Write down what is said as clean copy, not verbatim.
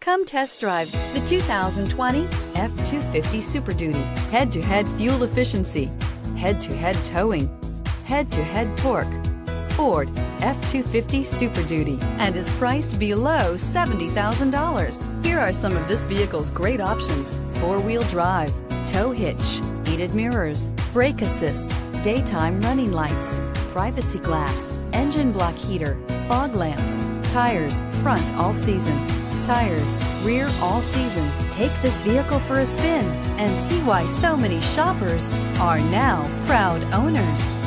Come test drive the 2020 F-250 Super Duty. Head-to-head fuel efficiency, head-to-head towing, head-to-head torque. Ford F-250 Super Duty, and is priced below $70,000. Here are some of this vehicle's great options: four-wheel drive, tow hitch, heated mirrors, brake assist, daytime running lights, privacy glass, engine block heater, fog lamps, tires, front all season, tires, rear all season. Take this vehicle for a spin and see why so many shoppers are now proud owners.